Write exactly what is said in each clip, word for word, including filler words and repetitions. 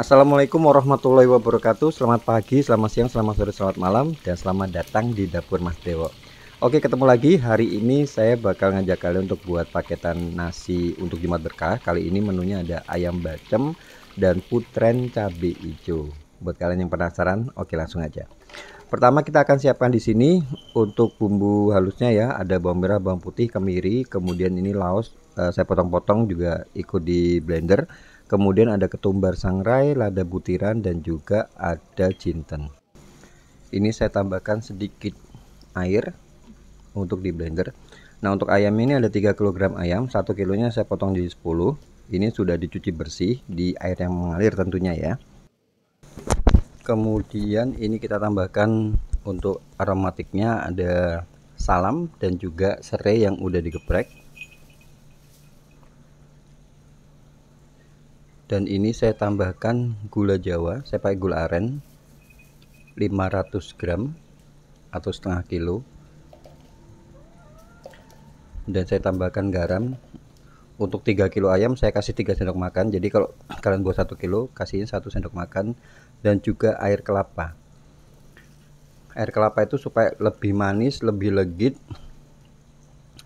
Assalamualaikum warahmatullahi wabarakatuh. Selamat pagi, selamat siang, selamat sore, selamat malam, dan selamat datang di dapur Mas Brewok. Oke, ketemu lagi. Hari ini saya bakal ngajak kalian untuk buat paketan nasi untuk Jumat berkah. Kali ini menunya ada ayam bacem dan putren cabai hijau. Buat kalian yang penasaran, oke langsung aja. Pertama kita akan siapkan di sini untuk bumbu halusnya ya. Ada bawang merah, bawang putih, kemiri, kemudian ini laos eh, saya potong-potong juga ikut di blender. Kemudian ada ketumbar sangrai, lada butiran, dan juga ada jinten. Ini saya tambahkan sedikit air untuk di blender. Nah, untuk ayam ini ada tiga kilogram ayam, satu kilonya saya potong jadi sepuluh. Ini sudah dicuci bersih di air yang mengalir tentunya ya. Kemudian ini kita tambahkan untuk aromatiknya ada salam dan juga serai yang udah digeprek. Dan ini saya tambahkan gula jawa, saya pakai gula aren lima ratus gram atau setengah kilo. Dan saya tambahkan garam. Untuk tiga kilo ayam saya kasih tiga sendok makan. Jadi kalau kalian buat satu kilo kasihin satu sendok makan. Dan juga air kelapa. Air kelapa itu supaya lebih manis, lebih legit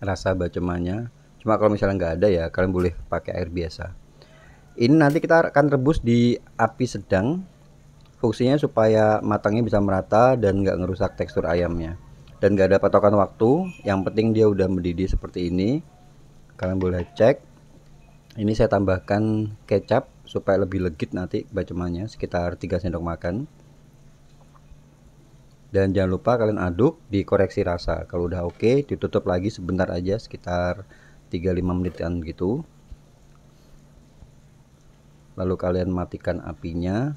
rasa bacemannya. Cuma kalau misalnya nggak ada ya kalian boleh pakai air biasa. Ini nanti kita akan rebus di api sedang, fungsinya supaya matangnya bisa merata dan nggak ngerusak tekstur ayamnya. Dan nggak ada patokan waktu, yang penting dia udah mendidih seperti ini. Kalian boleh cek. Ini saya tambahkan kecap supaya lebih legit nanti bacemannya, sekitar tiga sendok makan. Dan jangan lupa kalian aduk, dikoreksi rasa. Kalau udah oke, ditutup lagi sebentar aja, sekitar tiga sampai lima menitan gitu. Lalu kalian matikan apinya,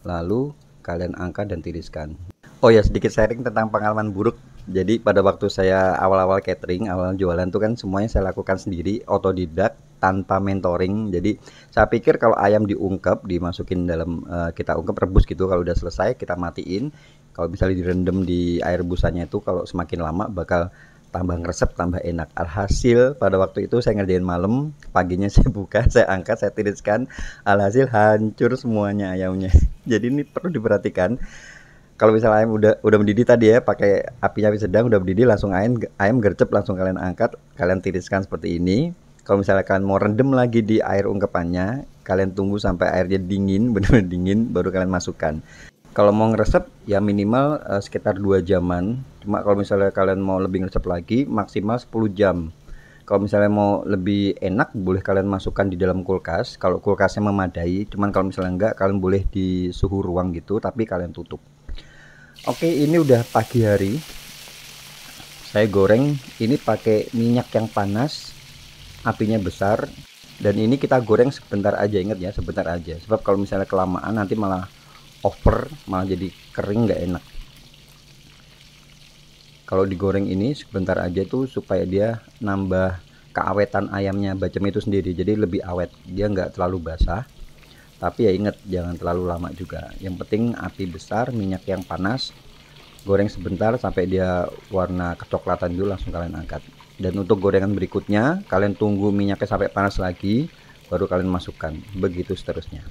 lalu kalian angkat dan tiriskan. Oh ya, sedikit sharing tentang pengalaman buruk. Jadi pada waktu saya awal-awal catering, awal jualan tuh kan semuanya saya lakukan sendiri, otodidak, tanpa mentoring. Jadi saya pikir kalau ayam diungkep, dimasukin dalam uh, kita ungkep rebus gitu, kalau udah selesai kita matiin. Kalau misalnya direndam di air rebusannya itu, kalau semakin lama bakal tambah resep, tambah enak. Alhasil pada waktu itu saya ngerjain malam, paginya saya buka, saya angkat, saya tiriskan, alhasil hancur semuanya ayamnya. Jadi ini perlu diperhatikan. Kalau misalnya ayam udah udah mendidih tadi ya, pakai apinya api sedang udah mendidih, langsung ayam ayam gercep, langsung kalian angkat, kalian tiriskan seperti ini. Kalau misalnya kalian mau rendem lagi di air ungkepannya, kalian tunggu sampai airnya dingin, benar-benar dingin, baru kalian masukkan. Kalau mau ngeresep ya minimal uh, sekitar dua jaman. Cuma kalau misalnya kalian mau lebih ngeresep lagi maksimal sepuluh jam. Kalau misalnya mau lebih enak boleh kalian masukkan di dalam kulkas, kalau kulkasnya memadai. Cuman kalau misalnya enggak kalian boleh di suhu ruang gitu, tapi kalian tutup. Oke, ini udah pagi hari. Saya goreng ini pakai minyak yang panas, apinya besar. Dan ini kita goreng sebentar aja, ingat ya, sebentar aja. Sebab kalau misalnya kelamaan nanti malah over, malah jadi kering, nggak enak. Kalau digoreng ini sebentar aja tuh supaya dia nambah keawetan ayamnya, bacem itu sendiri, jadi lebih awet, dia nggak terlalu basah. Tapi ya inget, jangan terlalu lama juga, yang penting api besar, minyak yang panas, goreng sebentar sampai dia warna kecoklatan dulu, langsung kalian angkat. Dan untuk gorengan berikutnya kalian tunggu minyaknya sampai panas lagi, baru kalian masukkan, begitu seterusnya.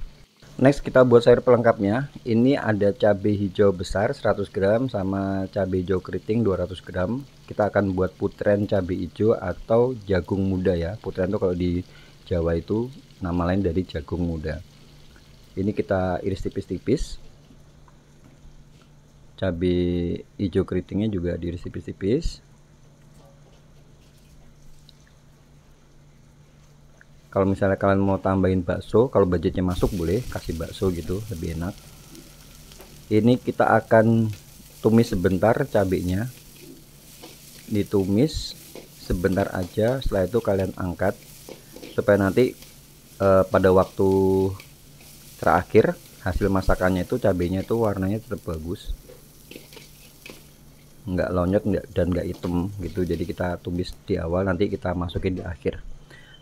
Next kita buat sayur pelengkapnya. Ini ada cabai hijau besar seratus gram sama cabai hijau keriting dua ratus gram. Kita akan buat putren cabai hijau atau jagung muda ya. Putren itu kalau di Jawa itu nama lain dari jagung muda. Ini kita iris tipis-tipis. Cabai hijau keritingnya juga diiris tipis-tipis. Kalau misalnya kalian mau tambahin bakso, kalau budgetnya masuk boleh kasih bakso gitu, lebih enak. Ini kita akan tumis sebentar cabenya, ditumis sebentar aja, setelah itu kalian angkat supaya nanti eh, pada waktu terakhir hasil masakannya itu cabenya itu warnanya tetap bagus, nggak lonyot dan nggak hitam gitu. Jadi kita tumis di awal, nanti kita masukin di akhir.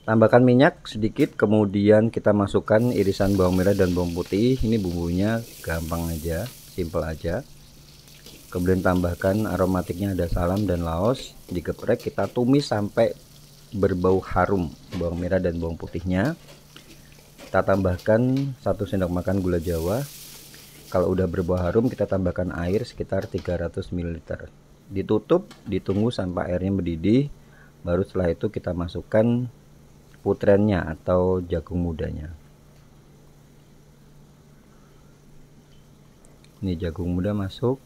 Tambahkan minyak sedikit, kemudian kita masukkan irisan bawang merah dan bawang putih. Ini bumbunya gampang aja, simple aja. Kemudian tambahkan aromatiknya ada salam dan laos. Digeprek, kita tumis sampai berbau harum bawang merah dan bawang putihnya. Kita tambahkan satu sendok makan gula jawa. Kalau udah berbau harum, kita tambahkan air sekitar tiga ratus mililiter. Ditutup, ditunggu sampai airnya mendidih. Baru setelah itu kita masukkan putrennya atau jagung mudanya. Ini jagung muda masuk.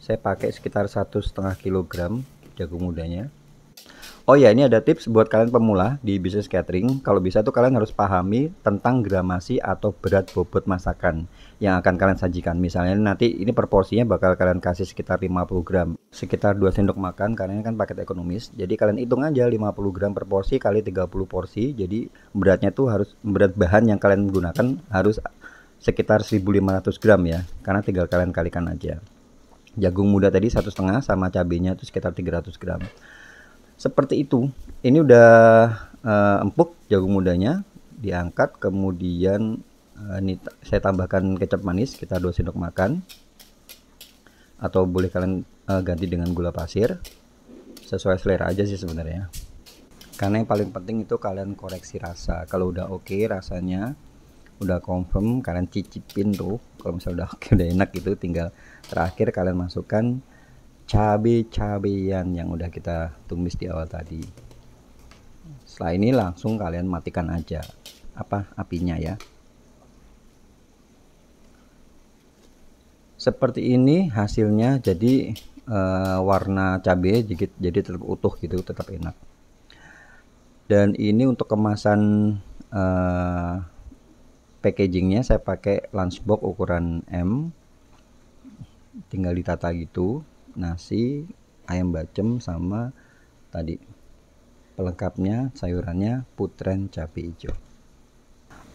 Saya pakai sekitar satu koma lima kilogram jagung mudanya. Oh ya, ini ada tips buat kalian pemula di bisnis catering. Kalau bisa tuh kalian harus pahami tentang gramasi atau berat bobot masakan yang akan kalian sajikan. Misalnya nanti ini proporsinya bakal kalian kasih sekitar lima puluh gram, sekitar dua sendok makan, karena ini kan paket ekonomis. Jadi kalian hitung aja lima puluh gram per porsi kali tiga puluh porsi. Jadi beratnya tuh harus, berat bahan yang kalian gunakan harus sekitar seribu lima ratus gram ya, karena tinggal kalian kalikan aja. Jagung muda tadi satu setengah sama cabenya itu sekitar tiga ratus gram. Seperti itu. Ini udah uh, empuk jagung mudanya, diangkat, kemudian uh, ini saya tambahkan kecap manis sekitar dua sendok makan, atau boleh kalian uh, ganti dengan gula pasir, sesuai selera aja sih sebenarnya, karena yang paling penting itu kalian koreksi rasa. Kalau udah oke okay, rasanya udah confirm, kalian cicipin tuh. Kalau misalnya udah oke okay, udah enak gitu, tinggal terakhir kalian masukkan cabai-cabean yang udah kita tumis di awal tadi. Setelah ini langsung kalian matikan aja apa apinya ya. Seperti ini hasilnya. Jadi e, warna cabai jadi, jadi tetap utuh gitu, tetap enak. Dan ini untuk kemasan e, packagingnya saya pakai lunchbox ukuran M. Tinggal ditata gitu. Nasi, ayam bacem, sama tadi pelengkapnya, sayurannya, putren cabai hijau.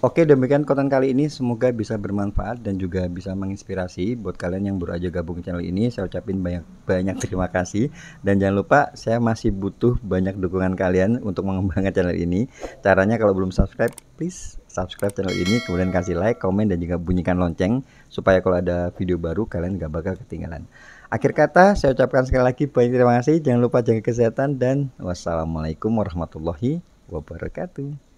Oke, demikian konten kali ini, semoga bisa bermanfaat dan juga bisa menginspirasi buat kalian yang baru aja gabung channel ini. Saya ucapin banyak-banyak terima kasih, dan jangan lupa saya masih butuh banyak dukungan kalian untuk mengembangkan channel ini. Caranya kalau belum subscribe, please subscribe channel ini, kemudian kasih like, komen, dan juga bunyikan lonceng supaya kalau ada video baru kalian gak bakal ketinggalan. Akhir kata, saya ucapkan sekali lagi banyak terima kasih. Jangan lupa jaga kesehatan, dan wassalamualaikum warahmatullahi wabarakatuh.